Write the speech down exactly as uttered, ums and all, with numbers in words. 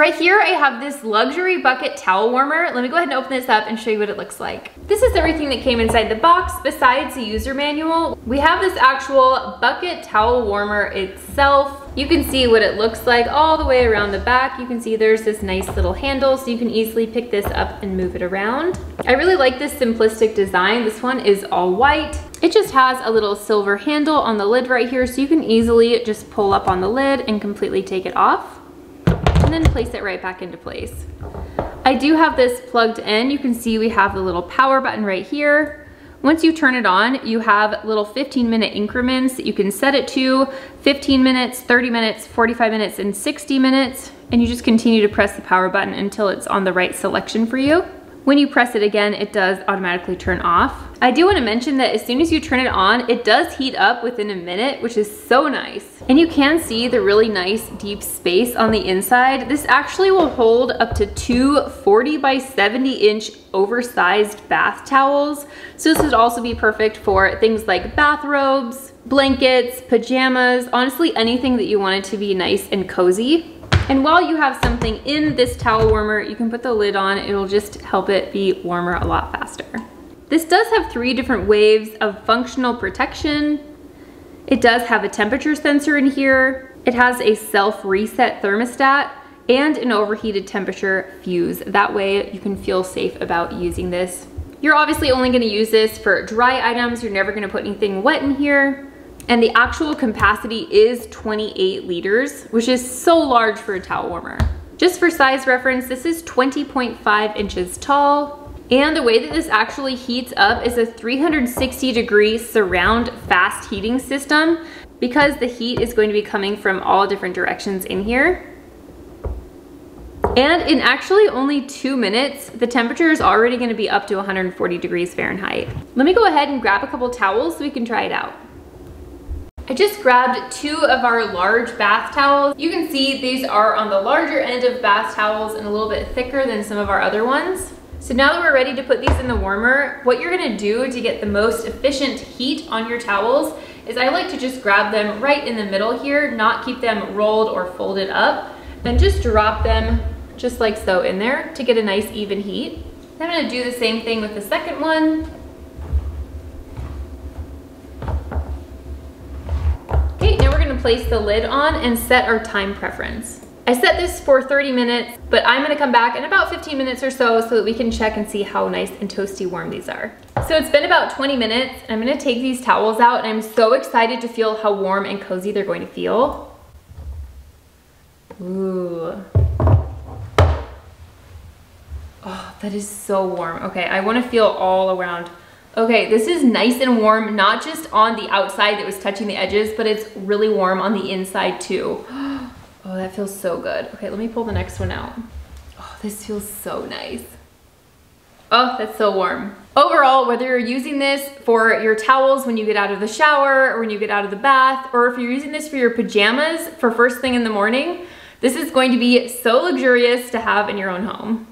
Right here, I have this luxury bucket towel warmer. Let me go ahead and open this up and show you what it looks like. This is everything that came inside the box besides the user manual. We have this actual bucket towel warmer itself. You can see what it looks like all the way around the back. You can see there's this nice little handle, so you can easily pick this up and move it around. I really like this simplistic design. This one is all white. It just has a little silver handle on the lid right here, so you can easily just pull up on the lid and completely take it off, and then place it right back into place. I do have this plugged in. You can see we have the little power button right here. Once you turn it on, you have little fifteen minute increments that you can set it to, fifteen minutes, thirty minutes, forty-five minutes, and sixty minutes, and you just continue to press the power button until it's on the right selection for you. When you press it again, it does automatically turn off. I do want to mention that as soon as you turn it on, it does heat up within a minute, which is so nice. And you can see the really nice deep space on the inside. This actually will hold up to two forty by seventy inch oversized bath towels. So this would also be perfect for things like bathrobes, blankets, pajamas, honestly anything that you want it to be nice and cozy. And while you have something in this towel warmer, you can put the lid on. It'll just help it be warmer a lot faster. This does have three different waves of functional protection. It does have a temperature sensor in here. It has a self-reset thermostat and an overheated temperature fuse. That way you can feel safe about using this. You're obviously only gonna use this for dry items. You're never gonna put anything wet in here. And the actual capacity is twenty-eight liters, which is so large for a towel warmer. Just for size reference, this is twenty point five inches tall. And the way that this actually heats up is a three hundred sixty degree surround fast heating system, because the heat is going to be coming from all different directions in here. And in actually only two minutes, the temperature is already going to be up to one hundred forty degrees Fahrenheit. Let me go ahead and grab a couple towels so we can try it out. I just grabbed two of our large bath towels. You can see these are on the larger end of bath towels and a little bit thicker than some of our other ones. So now that we're ready to put these in the warmer, what you're gonna do to get the most efficient heat on your towels is I like to just grab them right in the middle here, not keep them rolled or folded up, and just drop them just like so in there to get a nice even heat. I'm gonna do the same thing with the second one. Place the lid on and set our time preference. I set this for thirty minutes, but I'm gonna come back in about fifteen minutes or so so that we can check and see how nice and toasty warm these are. So it's been about twenty minutes. I'm gonna take these towels out, and I'm so excited to feel how warm and cozy they're going to feel. Ooh. Oh, that is so warm. Okay, I wanna feel all around. Okay, this is nice and warm, not just on the outside that was touching the edges, but it's really warm on the inside too. Oh, that feels so good. Okay, let me pull the next one out. Oh, this feels so nice. Oh, that's so warm. Overall, whether you're using this for your towels when you get out of the shower or when you get out of the bath, or if you're using this for your pajamas for first thing in the morning, this is going to be so luxurious to have in your own home.